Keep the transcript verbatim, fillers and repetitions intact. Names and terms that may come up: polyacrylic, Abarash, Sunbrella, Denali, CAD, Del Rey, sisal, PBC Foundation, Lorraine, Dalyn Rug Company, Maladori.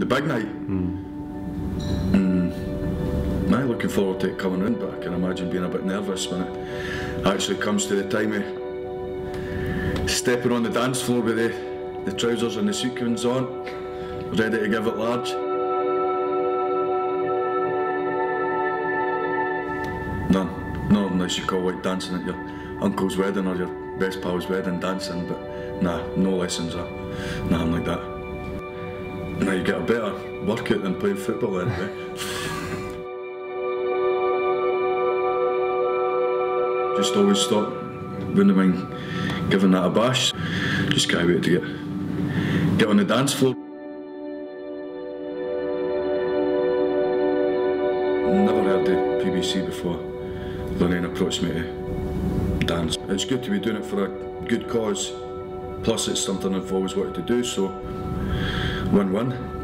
the big night. Mm. Mm. I'm looking forward to it coming in, but I can imagine being a bit nervous when it actually comes to the time of stepping on the dance floor with the, the trousers and the sequins on, ready to give it large. None. No, unless you call it dancing at your uncle's wedding or your best pal's wedding dancing, but nah, no lessons or nothing like that. Now you get a better workout than playing football anyway. Just always stop, wouldn't mind giving that a bash. Just can't wait to get, get on the dance floor. Never heard the P B C before Lorraine approached me to dance. It's good to be doing it for a good cause, plus it's something I've always wanted to do, so win-win.